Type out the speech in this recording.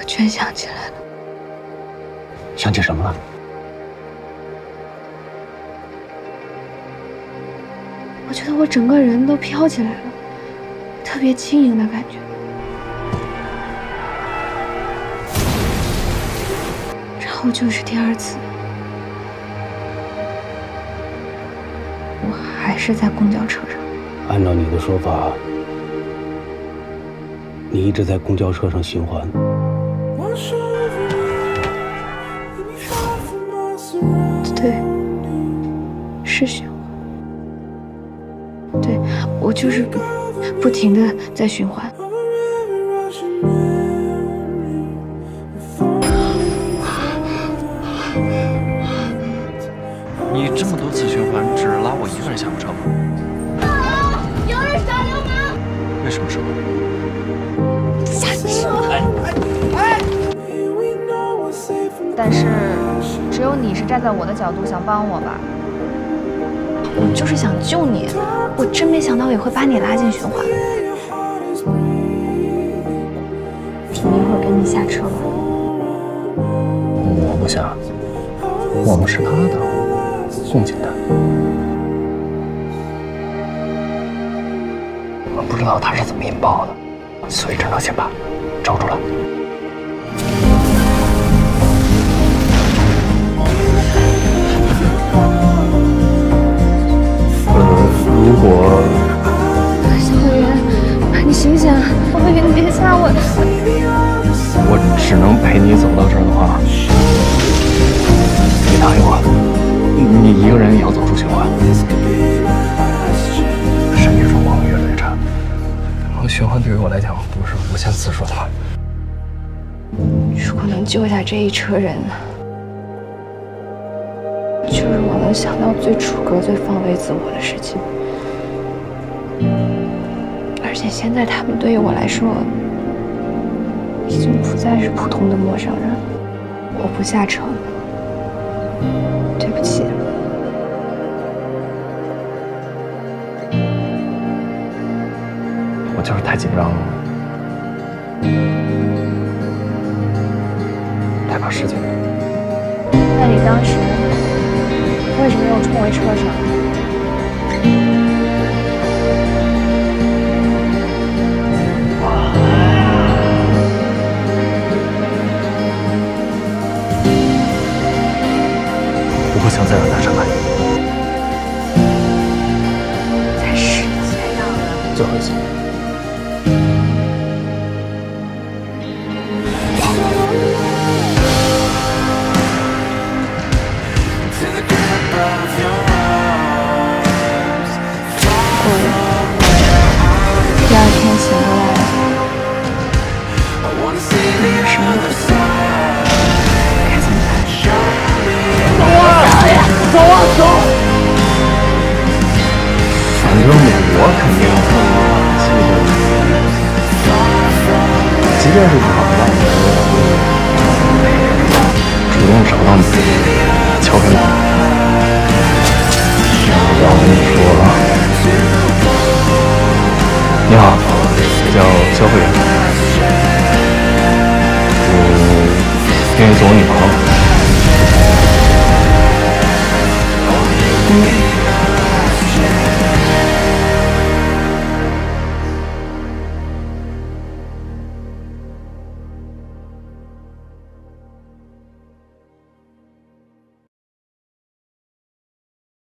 我全想起来了。想起什么了？我觉得我整个人都飘起来了，特别轻盈的感觉。然后就是第二次，我还是在公交车上。按照你的说法。 你一直在公交车上循环，对，是循环，对我就是不停的在循环。你这么多次循环，只拉我一个人下过车吗？啊！有人耍流氓！为什么是我？ 但是，只有你是站在我的角度想帮我吧？我就是想救你，我真没想到也会把你拉进循环。停一会儿，给你下车吧。我不下，我们是搭档，更简单。我不知道他是怎么引爆的。 所以只能先把罩住了。如果小委员，你醒醒，我不给你别吓我。我只能陪你走到这儿的话，你答应我，你一个人也要走出循环。身体状况越来越差。 循环对于我来讲不是无限次数的。如果能救下这一车人，就是我能想到最楚格、最放飞自我的事情。而且现在他们对于我来说，已经不再是普通的陌生人。我不下车，对不起。 我就是太紧张了，太怕事情了。那你当时为什么又冲回车上？我不想再让他伤害你。才时间到了，最后一次。 即便是不好的，主动找到你，敲开门，然后跟你说：“你好，我叫肖慧媛，我愿意做我女朋友。”